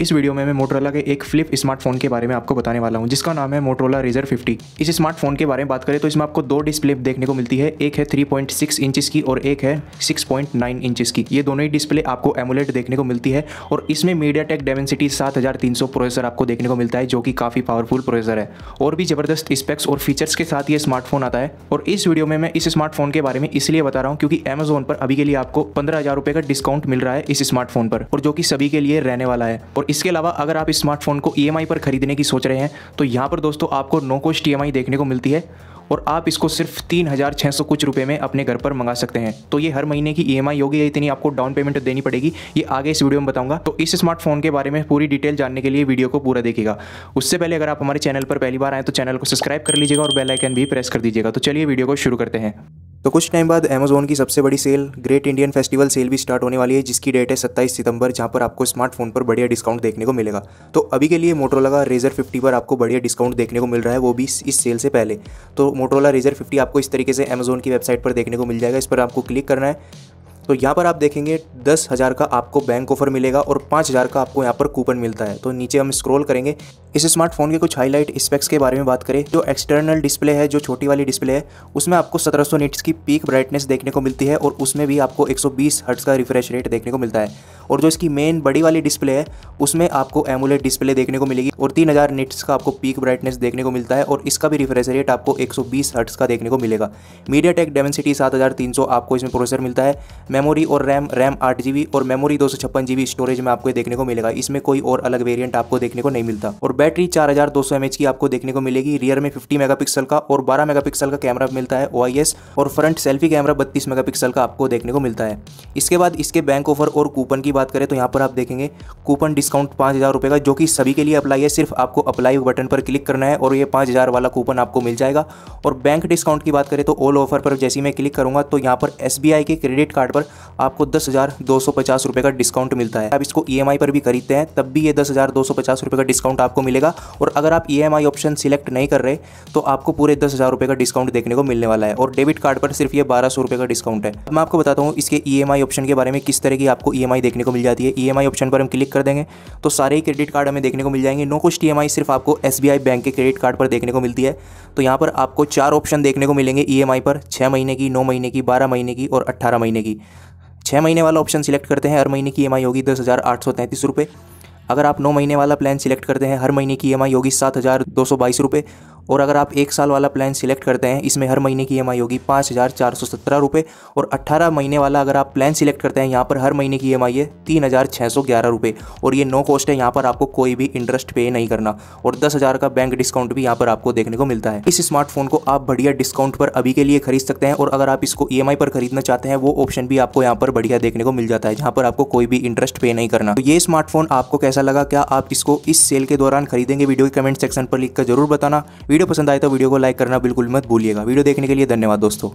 इस वीडियो में मैं मोटरोला के एक फ्लिप स्मार्टफोन के बारे में आपको बताने वाला हूं जिसका नाम है मोटरोला रेजर 50। इस स्मार्टफोन के बारे में बात करें तो इसमें आपको दो डिस्प्ले देखने को मिलती है, एक है 3.6 इंचेस की और एक है 6.9 इंचेस की। ये दोनों ही डिस्प्ले आपको एमोलेड देखने को मिलती है और इसमें मीडियाटेक डायमेंसिटी 7300 प्रोसेसर आपको देखने को मिलता है जो कि काफी पावरफुल प्रोसेसर है और भी जबरदस्त स्पेक्स और फीचर्स के साथ ये स्मार्टफोन आता है। और इस वीडियो में मैं इस स्मार्टफोन के बारे में इसलिए बता रहा हूँ क्योंकि Amazon पर अभी के लिए आपको 15,000 रुपये का डिस्काउंट मिल रहा है इस स्मार्टफोन पर और जो कि सभी के लिए रहने वाला है। और इसके अलावा अगर आप इस स्मार्टफोन को EMI पर खरीदने की सोच रहे हैं तो यहाँ पर दोस्तों आपको नो कॉस्ट EMI देखने को मिलती है और आप इसको सिर्फ 3,600 कुछ रुपए में अपने घर पर मंगा सकते हैं। तो ये हर महीने की EMI होगी या इतनी आपको डाउन पेमेंट देनी पड़ेगी, ये आगे इस वीडियो में बताऊंगा। तो इस स्मार्टफोन के बारे में पूरी डिटेल जानने के लिए वीडियो को पूरा देखिएगा। उससे पहले अगर आप हमारे चैनल पर पहली बार आए तो चैनल को सब्सक्राइब कर लीजिएगा और बेल आइकन भी प्रेस कर दीजिएगा। तो चलिए वीडियो को शुरू करते हैं। तो कुछ टाइम बाद Amazon की सबसे बड़ी sale great Indian festival sale भी स्टार्ट होने वाली है जिसकी डेट है 27 सितंबर, जहां पर आपको स्मार्टफोन पर बढ़िया डिस्काउंट देखने को मिलेगा। तो अभी के लिए मोटरोला का रेजर 50 पर आपको बढ़िया डिस्काउंट देखने को मिल रहा है, वो भी इस सेल से पहले। तो मोटरोला रेजर 50 आपको इस तरीके से Amazon की वेबसाइट पर देखने को मिल जाएगा। इस पर आपको क्लिक करना है तो यहाँ पर आप देखेंगे 10,000 का आपको बैंक ऑफर मिलेगा और 5,000 का आपको यहाँ पर कूपन मिलता है। तो नीचे हम स्क्रॉल करेंगे। इस स्मार्टफोन के कुछ हाईलाइट स्पेक्स के बारे में बात करें, जो एक्सटर्नल डिस्प्ले है, जो छोटी वाली डिस्प्ले है, उसमें आपको 1700 निट्स की पीक ब्राइटनेस देखने को मिलती है और उसमें भी आपको 120 हर्ट्ज़ का रिफ्रेश रेट देखने को मिलता है। और जो इसकी मेन बड़ी वाली डिस्प्ले है उसमें आपको एमोलेड डिस्प्ले देखने को मिलेगी और 3000 निट्स का आपको पीक ब्राइटनेस देखने को मिलता है और इसका भी रिफ्रेश रेट आपको 120 हर्ट्ज़ का देखने को मिलेगा। मीडियाटेक डायमेंसिटी 7300 आपको इसमें प्रोसेसर मिलता है। मेमोरी और रैम 8 GB और मेमोरी 256 GB स्टोरेज में आपको देखने को मिलेगा। इसमें कोई और अलग वेरिएंट आपको देखने को नहीं मिलता। और बैटरी 4200 mAh की आपको देखने को मिलेगी। रियर में 50 मेगापिक्सल का और 12 मेगापिक्सल का कैमरा मिलता है OIS और फ्रंट सेल्फी कैमरा 32 मेगापिक्सल का आपको देखने को मिलता है। इसके बाद इसके बैंक ऑफर और कूपन की बात करें तो यहाँ पर आप देखेंगे कूपन डिस्काउंट 5,000 रुपये का, जो कि सभी के लिए अप्लाई है। सिर्फ आपको अप्लाई बटन पर क्लिक करना है और ये 5,000 वाला कूपन आपको मिल जाएगा। और बैंक डिस्काउंट की बात करें तो ऑल ऑफर पर जैसे ही मैं क्लिक करूँगा तो यहाँ पर SBI के क्रेडिट कार्ड पर आपको 10,250 रुपये का डिस्काउंट मिलता है। आप इसको EMI पर भी खरीदते हैं तब भी ये 10,250 रुपये का डिस्काउंट आपको मिलेगा। और अगर आप EMI ऑप्शन सिलेक्ट नहीं कर रहे तो आपको पूरे 10,000 रुपये का डिस्काउंट देखने को मिलने वाला है। और डेबिट कार्ड पर सिर्फ ये 1,200 रुपये का डिस्काउंट है। मैं आपको बताता हूँ इसके EMI ऑप्शन के बारे में, किस तरह की आपको EMI देखने को मिल जाती है। EMI ऑप्शन पर हम क्लिक कर देंगे तो सारे ही क्रेडिट कार्ड हमें देखने को मिल जाएंगे। नो कॉस्ट EMI सिर्फ आपको SBI बैंक के क्रेडिट कार्ड पर देखने को मिलती है। तो यहाँ पर आपको 4 ऑप्शन देखने को मिलेंगे EMI पर, 6 महीने की, 9 महीने की, 12 महीने की और 18 महीने की। 6 महीने वाला ऑप्शन सिलेक्ट करते हैं, हर महीने की EMI होगी 10,833 रुपये। अगर आप 9 महीने वाला प्लान सिलेक्ट करते हैं, हर महीने की EMI होगी 7,222 रुपये। और अगर आप 1 साल वाला प्लान सिलेक्ट करते हैं, इसमें हर महीने की EMI होगी 5,417 रुपये। और 18 महीने वाला अगर आप प्लान सिलेक्ट करते हैं, यहाँ पर हर महीने की EMI है 3,611 रुपये और ये नो कॉस्ट है। यहाँ पर आपको कोई भी इंटरेस्ट पे नहीं करना। और 10,000 का बैंक डिस्काउंट भी यहाँ पर आपको देखने को मिलता है। इस स्मार्टफोन को आप बढ़िया डिस्काउंट पर अभी के लिए खरीद सकते हैं। और अगर आप इसको EMI पर खरीदना चाहते हैं, वो ऑप्शन भी आपको यहाँ पर बढ़िया देखने को मिल जाता है, जहाँ पर आपको कोई भी इंटरेस्ट पे नहीं करना। तो ये स्मार्टफोन आपको कैसा लगा, क्या आप इसको इस सेल के दौरान खरीदेंगे? वीडियो के कमेंट सेक्शन पर लिखकर जरूर बताना। वीडियो पसंद आए तो वीडियो को लाइक करना बिल्कुल मत भूलिएगा। वीडियो देखने के लिए धन्यवाद दोस्तों।